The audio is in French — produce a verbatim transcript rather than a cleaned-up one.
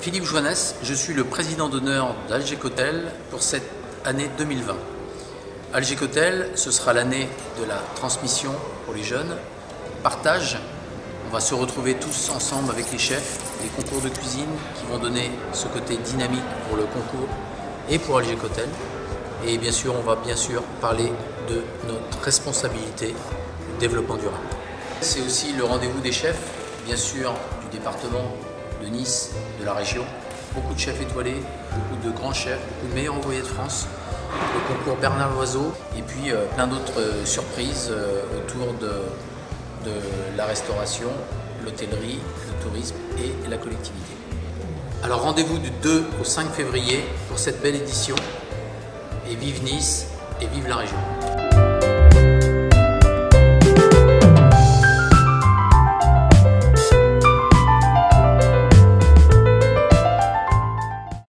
Philippe Juanès, je suis le président d'honneur d'Alger Cotel pour cette année deux mille vingt. Alger Cotel, ce sera l'année de la transmission pour les jeunes, partage. On va se retrouver tous ensemble avec les chefs, des concours de cuisine qui vont donner ce côté dynamique pour le concours et pour Alger Cotel. Et bien sûr, on va bien sûr parler de notre responsabilité au développement durable. C'est aussi le rendez-vous des chefs, bien sûr, du département de Nice, de la région. Beaucoup de chefs étoilés, beaucoup de grands chefs, beaucoup de meilleurs envoyés de France, le concours Bernard Loiseau et puis euh, plein d'autres euh, surprises euh, autour de, de la restauration, l'hôtellerie, le tourisme et la collectivité. Alors rendez-vous du deux au cinq février pour cette belle édition et vive Nice et vive la région.